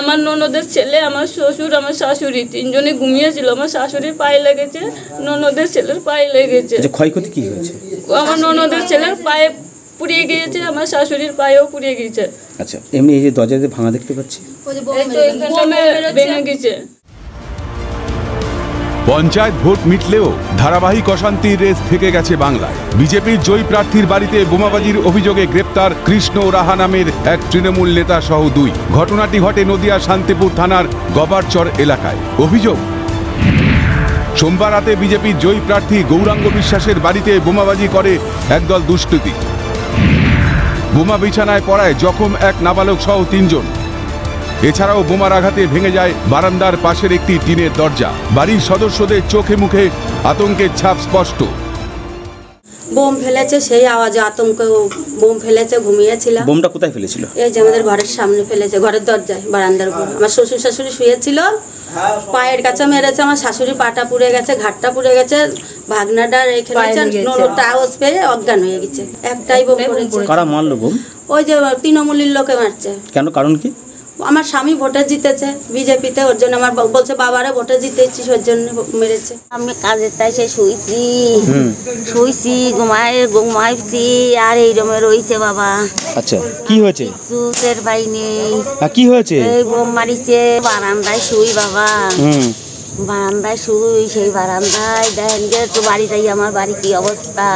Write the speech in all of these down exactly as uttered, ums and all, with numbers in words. আমার ননদের ছেলে আমার শ্বশুর আমার শাশুড়ি তিনজনে ঘুমিয়েছিল। আমার শাশুড়ির পায়ে লেগেছে, ননদের ছেলের পায়ে লেগেছে। ক্ষয়ক্ষতি কি হয়েছে? আমার ননদের ছেলের পায়ে পুড়িয়ে গিয়েছে, আমার শাশুড়ির পায়েও পুড়িয়ে গিয়েছে। আচ্ছা, এমনি এই যে দরজাতে ভাঙা দেখতে পাচ্ছি, ভেঙে গেছে। पंचायत भोट मिटले धारावाहिक अशांतिर रेस थेके गेछे बांग्लाय। बीजेपी जयी प्रार्थीर बाड़ीते बोमाबाजिर अभियोगे ग्रेप्तार कृष्ण राहा नामेर एक तृणमूल नेता सह दुई। घटनाटी घटे नदिया शांतिपुर थानार गबारचर एलाकाय। अभियोग सोमवार राते बीजेपी जयी प्रार्थी गौरांग विश्वासेर बाड़ीते बोमाबाजी करे एकदल दुष्कृती। बोमा बिछानाय पड़ाय जखम एक नाबालक सह तीनजन। এছাড়াও বোমার আঘাতে ভেঙে যায় বারান্দার পাশের একটি টিনের দরজা। বাড়ির সদস্যদের চোখে মুখে আতঙ্কের ছাপ স্পষ্ট। বোম ফেলেছে, সেই আওয়াজে আতঙ্ক। বোম ফেলেছে, ঘুমিয়েছিলাম। বোমটা কোথায় ফেলেছিল? এই যে আমাদের ঘরের সামনে ফেলেছে, ঘরের দরজায়, বারান্দার উপর। আমার শ্বশুর শাশুড়ি শুয়েছিল, পায়ের কাছে মেরেছে। আমার শাশুড়ি পাটা পুড়ে গেছে, ঘাটটা পুড়ে গেছে, ভাগনাটা রেখে অজ্ঞান হয়ে গেছে। একটাই বোম পড়েছে। কারা মারলো বোম? ওই যে তৃণমূলের লোকে মারছে। কেন, কারণ কি? আমার স্বামী ভোটে জিতেছে বিজেপিতে, ওর জন্য। আমার বলছে বাবারে ভোটে জিতেছি, ওর জন্য মেরেছে। আমি কাজের তাই সে শুয়েছি শুয়েছি ঘুমায় ঘুমাইছি আর এইরকম রয়েছে বাবা। আচ্ছা, কি হয়েছে? সুসের ভাই নেই। কি হয়েছে? এই বোম মারিছে। বারান্দায় শুই বাবা, বারান্দায় শুই। সেই বারান্দায় দেখেন যে তো বাড়িটাই আমার বাড়ি কি অবস্থা।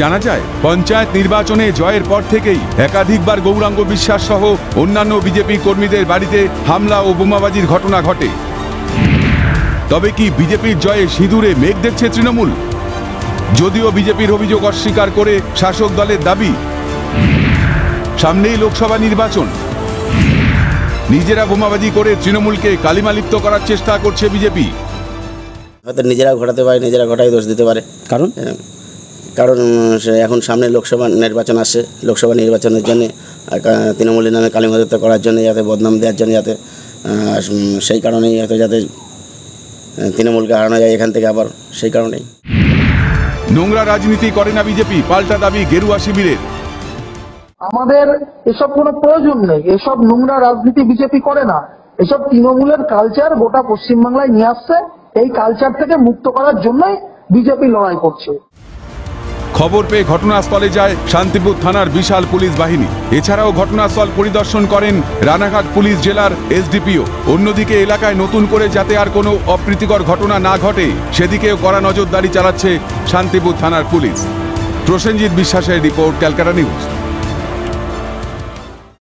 জানা যায় পঞ্চায়েত নির্বাচনে জয়ের পর থেকেই একাধিকবার গৌরাঙ্গ বিশ্বাস সহ অন্যান্য বিজেপি কর্মীদের বাড়িতে হামলা ও বোমাবাজির ঘটনা ঘটে। তবে কি বিজেপির জয়ে সিঁদুরে মেঘ দেখছে তৃণমূল? যদিও বিজেপির অভিযোগ অস্বীকার করে শাসক দলের দাবি, সামনেই লোকসভা নির্বাচন, নিজেরা বোমাবাজি করে তৃণমূলকে কালিমালিপ্ত করার চেষ্টা করছে বিজেপি। হয়তো নিজেরা ঘটাতে পারে, নিজেরা ঘটাই দোষ দিতে পারে। কারণ কারণ এখন সামনে লোকসভা নির্বাচন আসে। লোকসভা নির্বাচনের জন্য তৃণমূলের নামে কালিমালিপ্ত করার জন্য, যাতে বদনাম দেওয়ার জন্য, যাতে সেই কারণেই হয়তো, যাতে তৃণমূলকে হারানো যায় এখান থেকে আবার, সেই কারণেই। নোংরা রাজনীতি করে না বিজেপি, পাল্টা দাবি গেরুয়া শিবিরের। আমাদের এসব কোনো প্রয়োজন নেই, এসব নোংরা রাজনীতি বিজেপি করে না। এসব তৃণমূলের কালচার গোটা পশ্চিমবাংলায় নিয়ে আসছে। এই কালচার থেকে মুক্ত করার জন্যই বিজেপি লড়াই করছে। খবর পেয়ে ঘটনাস্থলে যায় শান্তিপুর থানার বিশাল পুলিশ বাহিনী। এছাড়াও ঘটনাস্থল পরিদর্শন করেন রানাঘাট পুলিশ জেলার এসডিপিও। অন্যদিকে এলাকায় নতুন করে যাতে আর কোনো অপ্রীতিকর ঘটনা না ঘটে, সেদিকেও কড়া নজরদারি চালাচ্ছে শান্তিপুর থানার পুলিশ। প্রসেনজিৎ বিশ্বাসের রিপোর্ট, ক্যালকাটা নিউজ।